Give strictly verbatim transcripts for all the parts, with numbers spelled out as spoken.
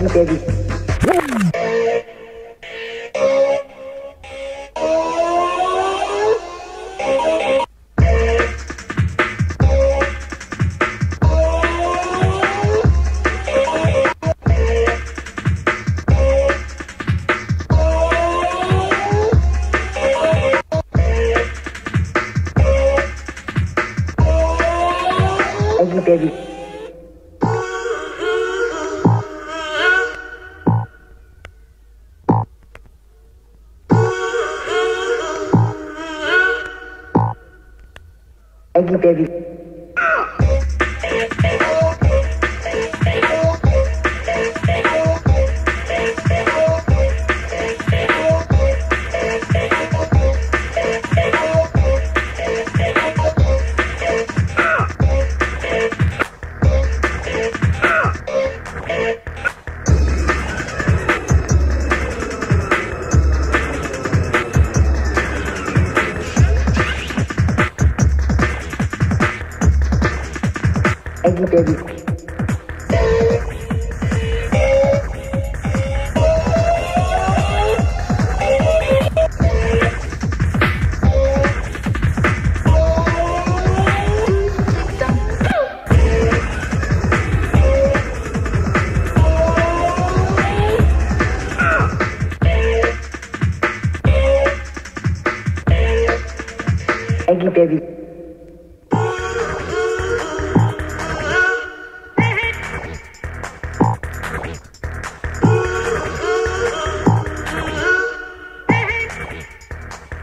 everybody. Baby. Thank you, baby. Baby.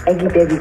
Thank you, baby. Thank you, baby. Thank you.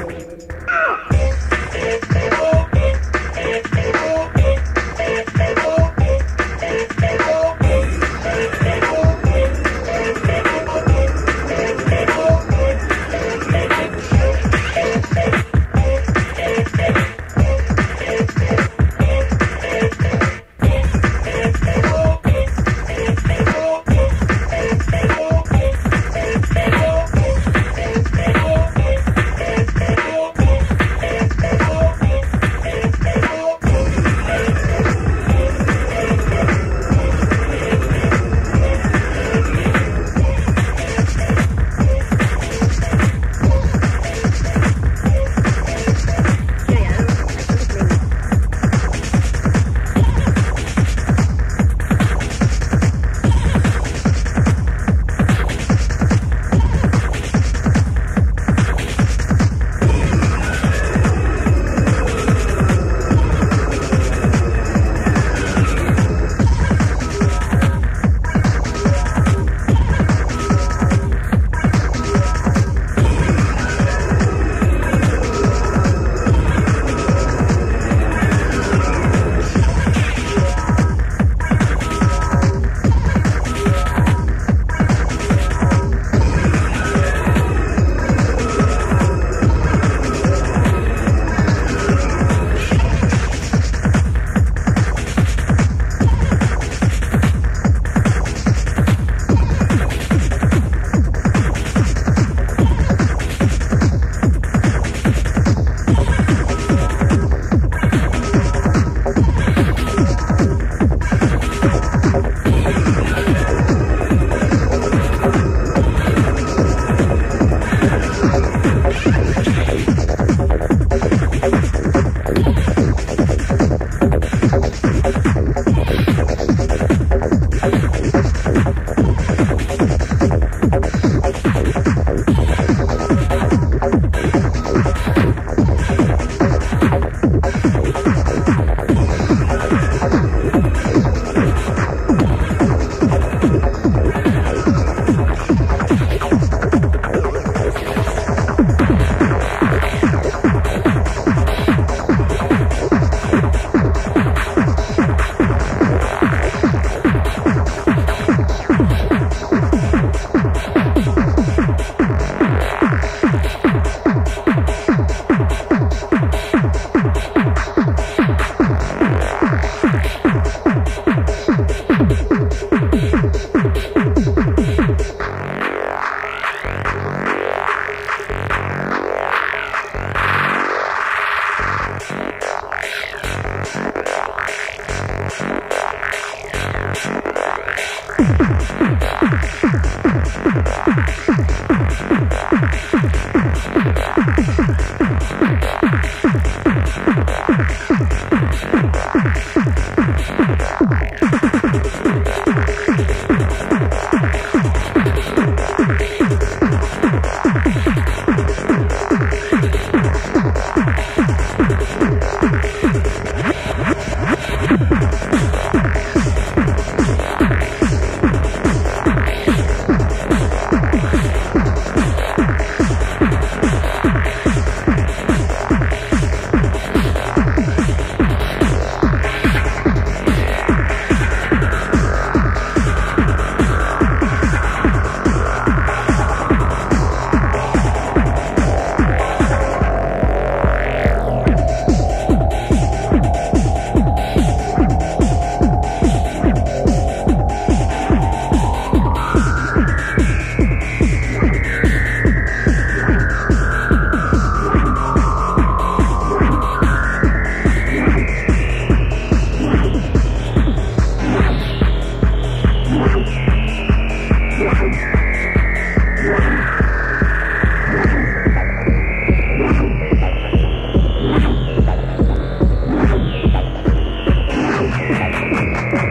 Thank you.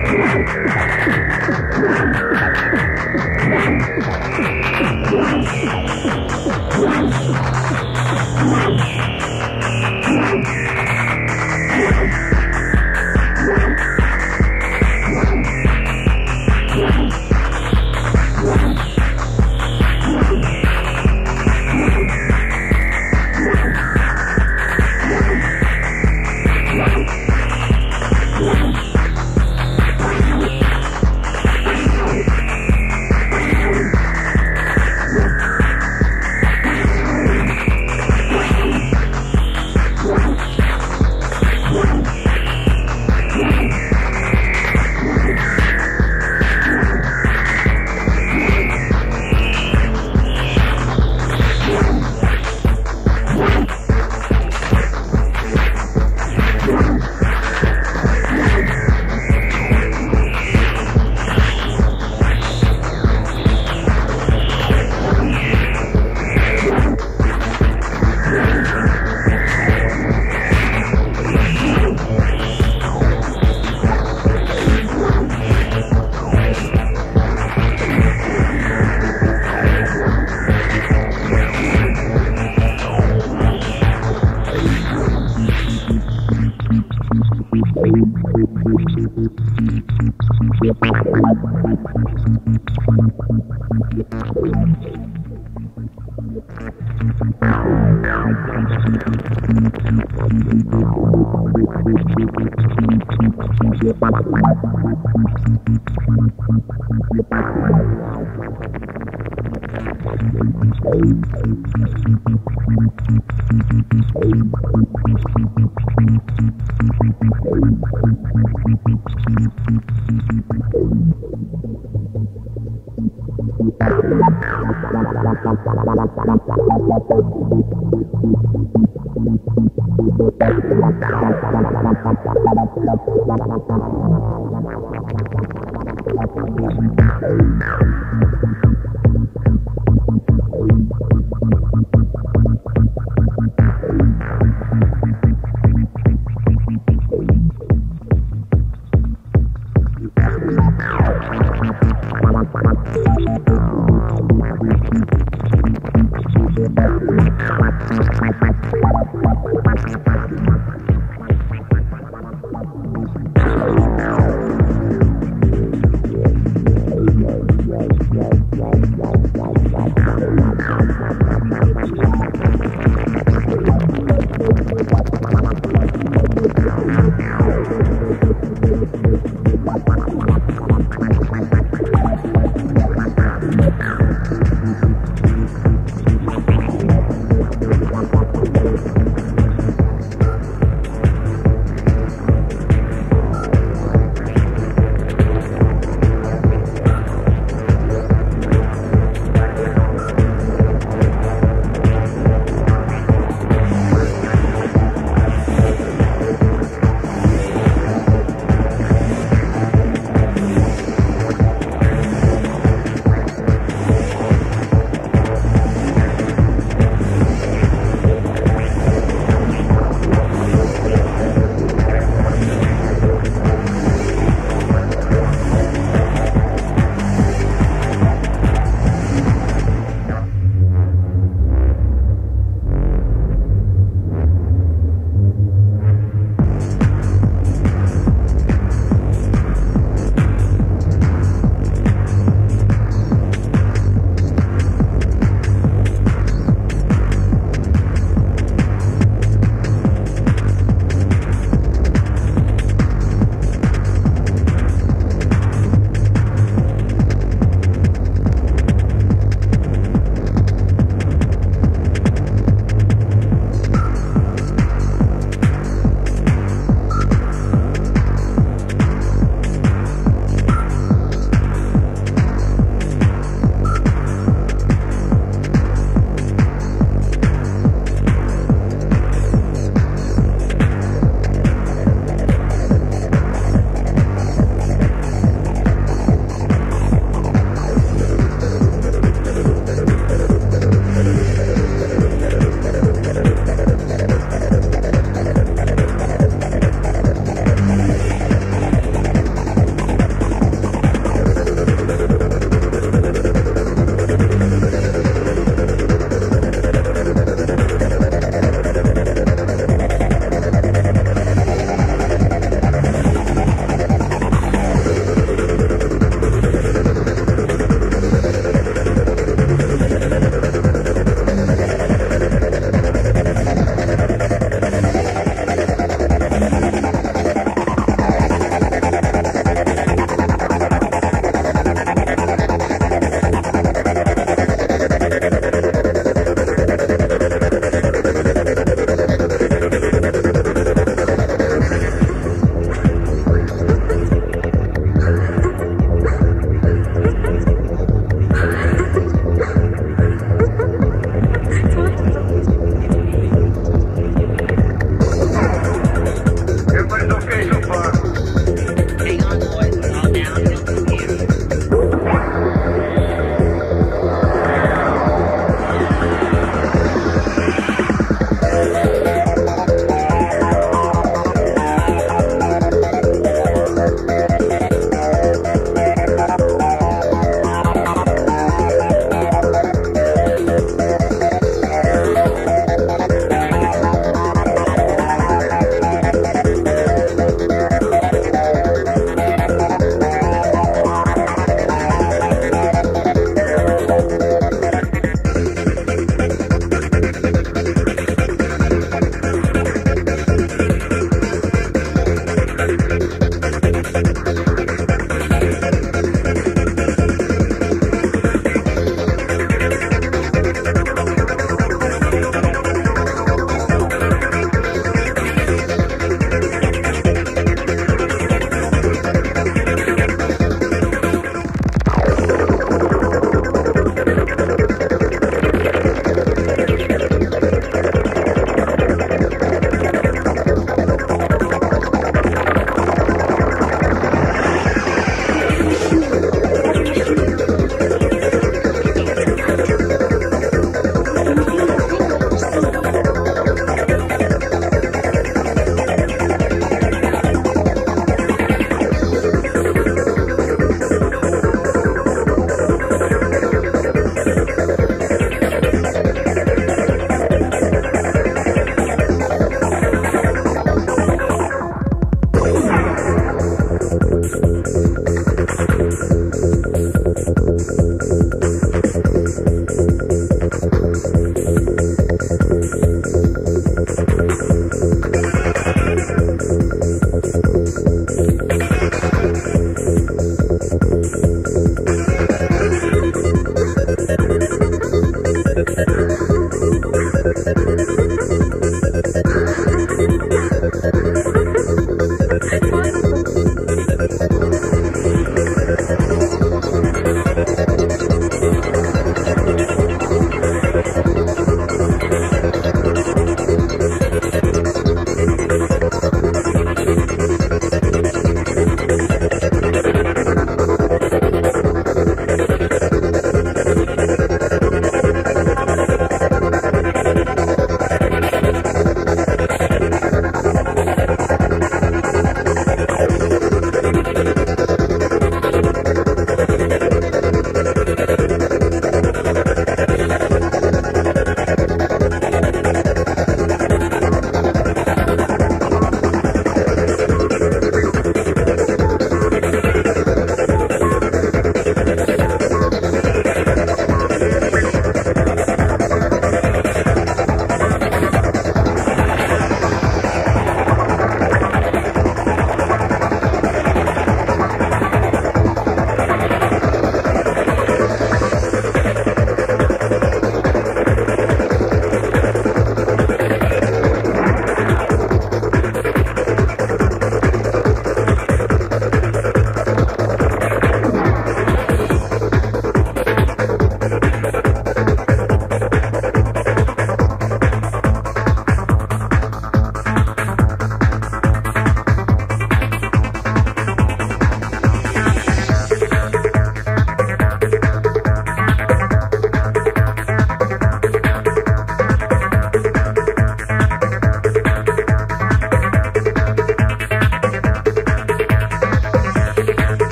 We'll be right back.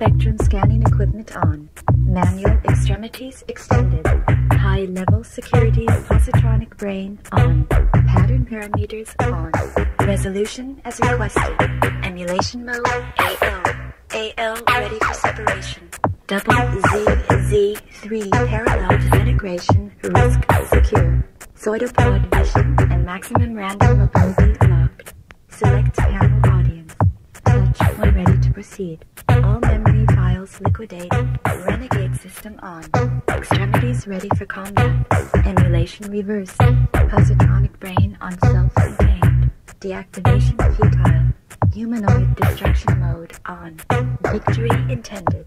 spectrum scanning equipment on. Manual extremities extended. High-level securities positronic brain on. Pattern parameters on. Resolution as requested. Emulation mode A L. A L ready for separation. Double Z Z three parallel disintegration risk secure. Pseudopod vision and maximum random mobility locked. Select panel audience. Touch when ready to proceed. All memory files liquidated. Renegade system on. Extremities ready for combat. Emulation reversed. Positronic brain on self-contained. Deactivation futile. Humanoid destruction mode on. Victory intended.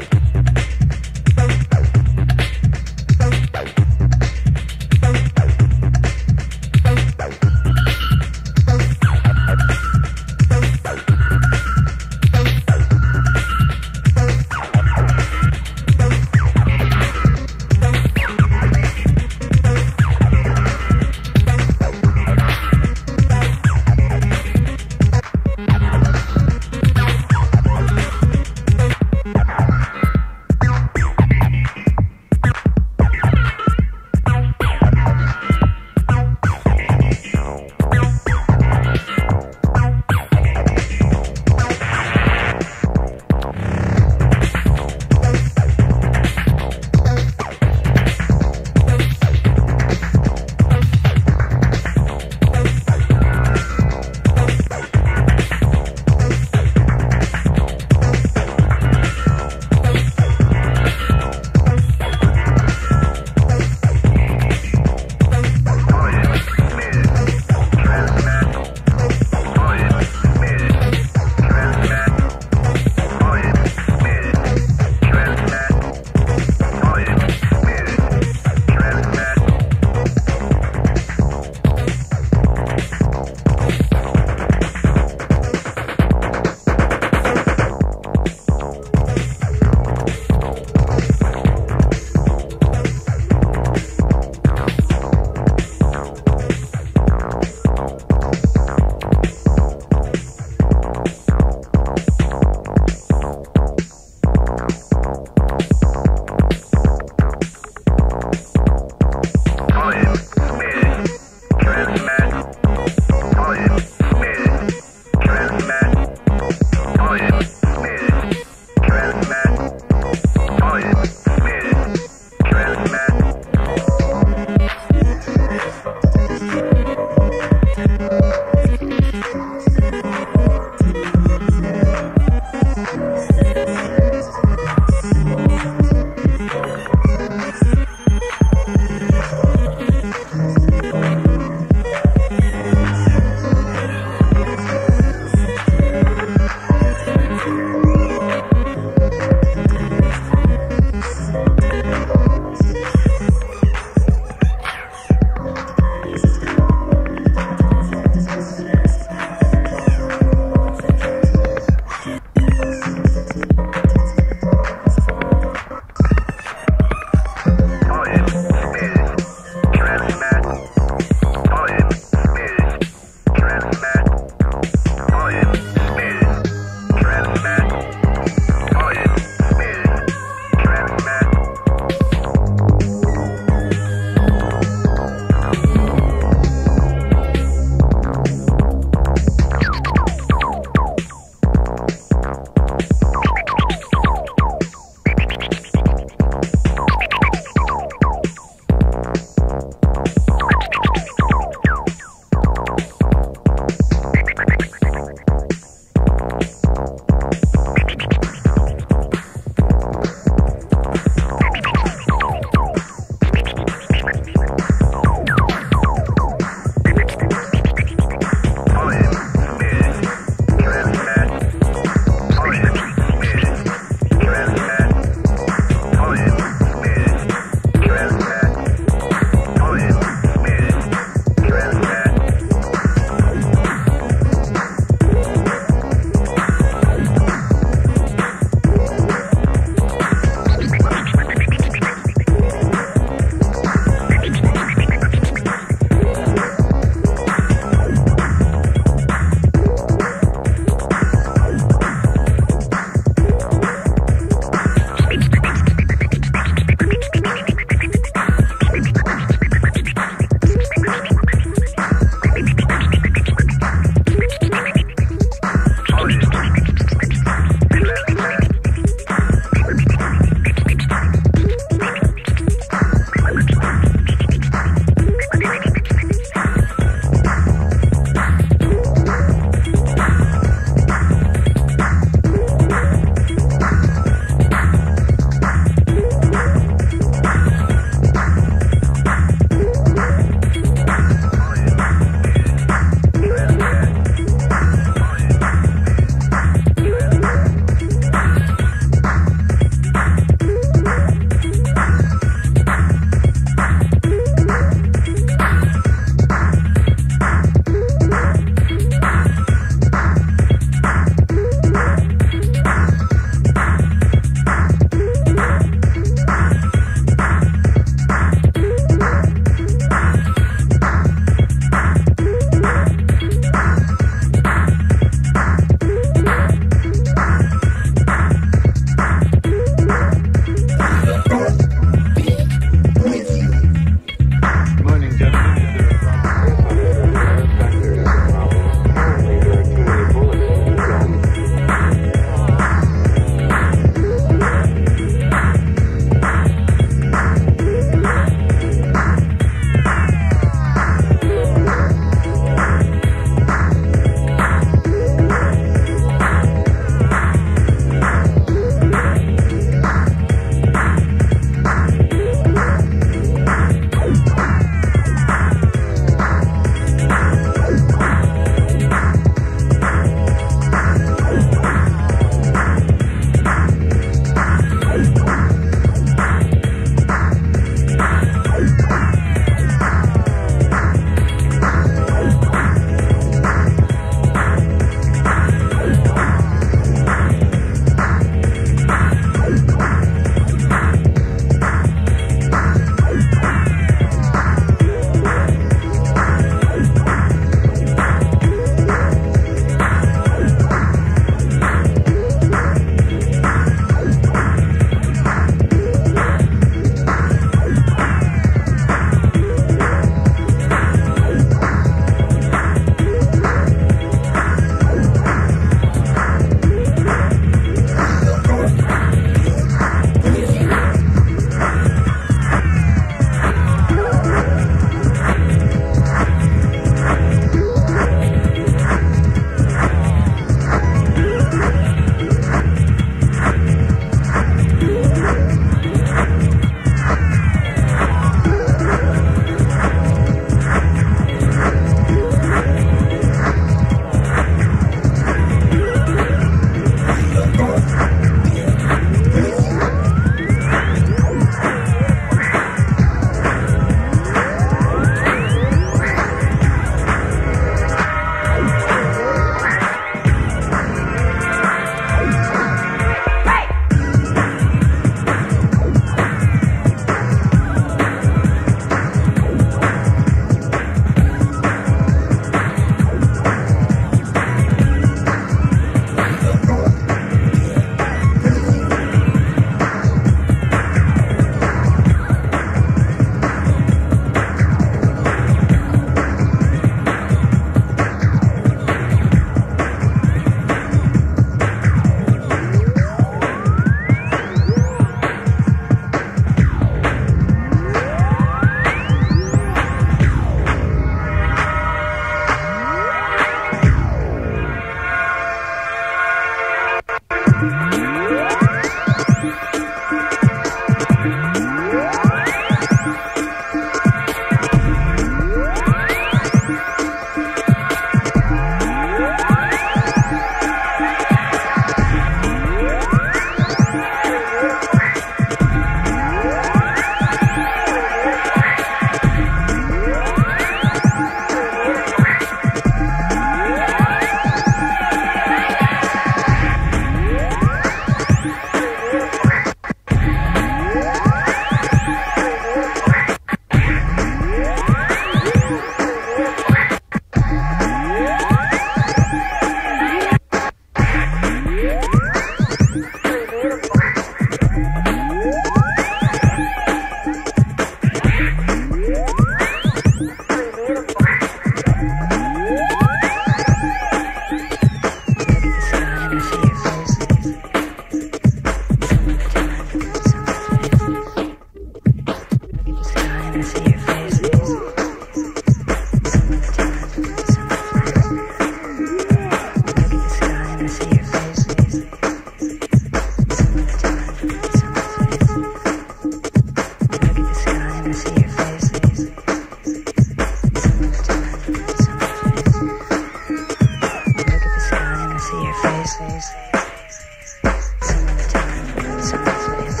places, some of the time, some of the place.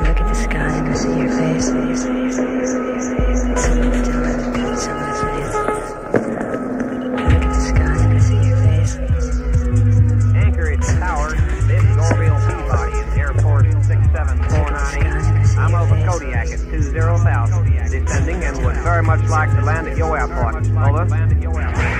Look at the sky and I see your face. Some of the time, some of the place. Look at the sky and I see your face. Anchorage Tower, this is Orville Peabody, it's Air Force six seven four nine eight. I'm over Kodiak at two zero south, descending and would very much like to land at your airport. Over.